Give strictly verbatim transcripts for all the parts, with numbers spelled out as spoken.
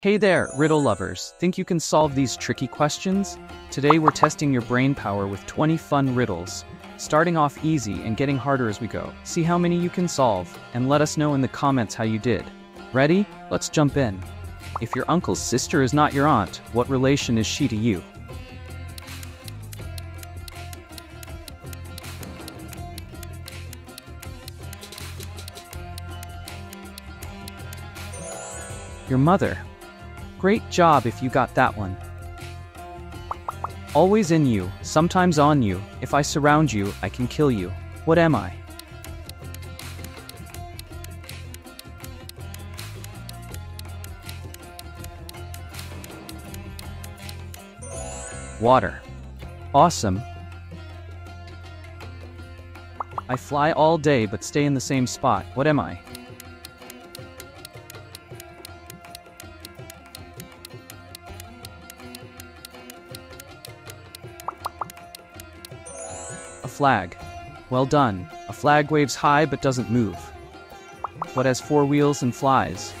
Hey there, riddle lovers! Think you can solve these tricky questions? Today we're testing your brain power with twenty fun riddles, starting off easy and getting harder as we go. See how many you can solve, and let us know in the comments how you did. Ready? Let's jump in. If your uncle's sister is not your aunt, what relation is she to you? Your mother. Great job if you got that one. Always in you, sometimes on you. If I surround you, I can kill you. What am I? Water. Awesome. I fly all day but stay in the same spot. What am I? Flag. Well done. A flag waves high but doesn't move. What has four wheels and flies?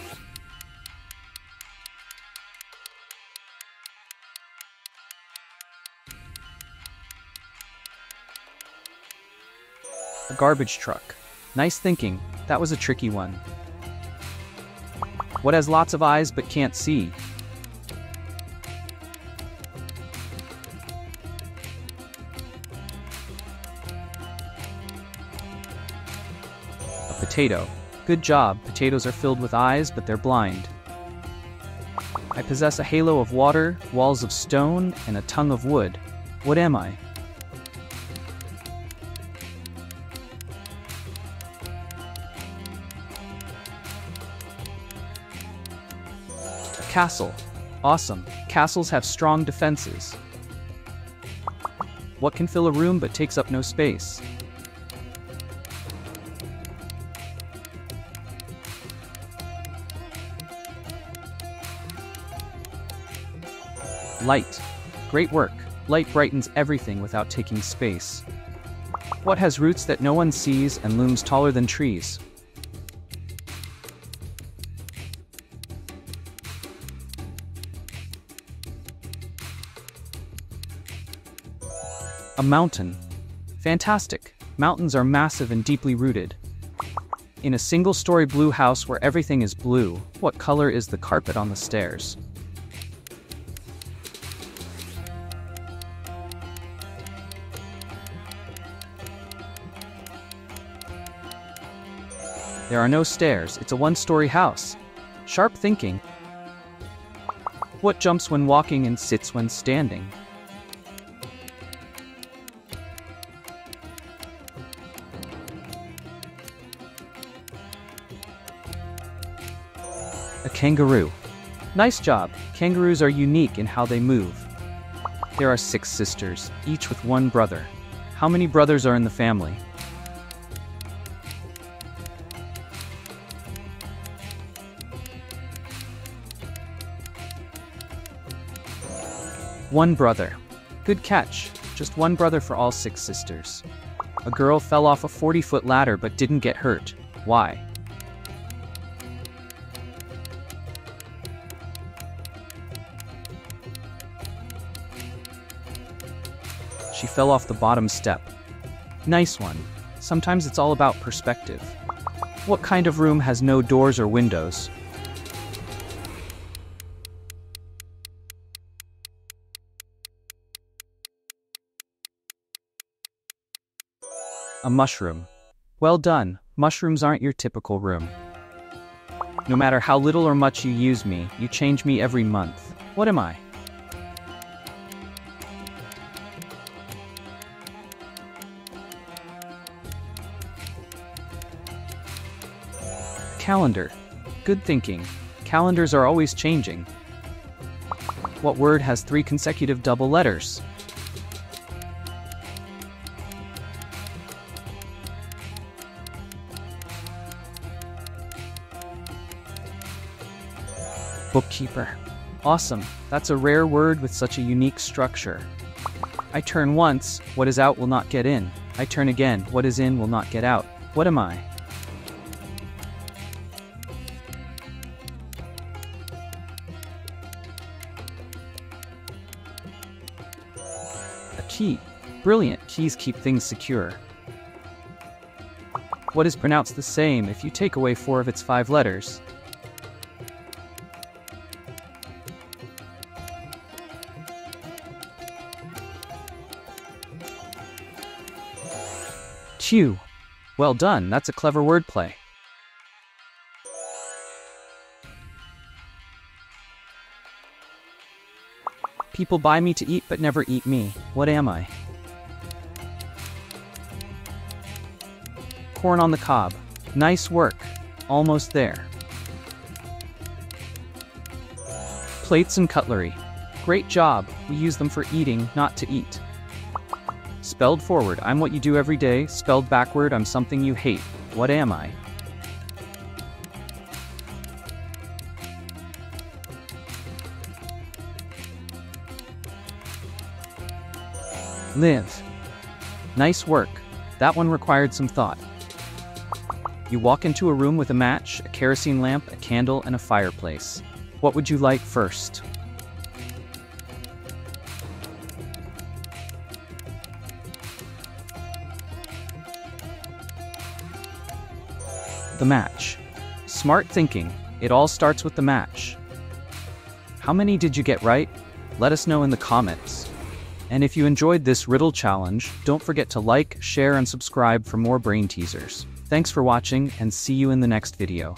A garbage truck. Nice thinking. That was a tricky one. What has lots of eyes but can't see? Potato. Good job, potatoes are filled with eyes, but they're blind. I possess a halo of water, walls of stone, and a tongue of wood. What am I? A castle. Awesome. Castles have strong defenses. What can fill a room but takes up no space? Light. Great work. Light brightens everything without taking space. What has roots that no one sees and looms taller than trees? A mountain. Fantastic. Mountains are massive and deeply rooted. In a single-story blue house where everything is blue, what color is the carpet on the stairs? There are no stairs, it's a one-story house. Sharp thinking. What jumps when walking and sits when standing? A kangaroo. Nice job. Kangaroos are unique in how they move. There are six sisters, each with one brother. How many brothers are in the family? One brother. Good catch. Just one brother for all six sisters. A girl fell off a forty-foot ladder but didn't get hurt. Why? She fell off the bottom step. Nice one. Sometimes it's all about perspective. What kind of room has no doors or windows? A mushroom. Well done, mushrooms aren't your typical room. No matter how little or much you use me, you change me every month. What am I? Calendar. Good thinking. Calendars are always changing. What word has three consecutive double letters? Bookkeeper. Awesome, that's a rare word with such a unique structure. I turn once, what is out will not get in. I turn again, what is in will not get out. What am I? key. Brilliant, keys keep things secure. What is pronounced the same if you take away four of its five letters? Chew. Well done, that's a clever wordplay. People buy me to eat but never eat me. What am I? Corn on the cob. Nice work. Almost there. Plates and cutlery. Great job. We use them for eating, not to eat. Spelled forward, I'm what you do every day. Spelled backward, I'm something you hate. What am I? Live. Nice work. That one required some thought. You walk into a room with a match, a kerosene lamp, a candle, and a fireplace. What would you light first? The match. Smart thinking. It all starts with the match. How many did you get right? Let us know in the comments. And if you enjoyed this riddle challenge, don't forget to like, share, and subscribe for more brain teasers. Thanks for watching, and see you in the next video.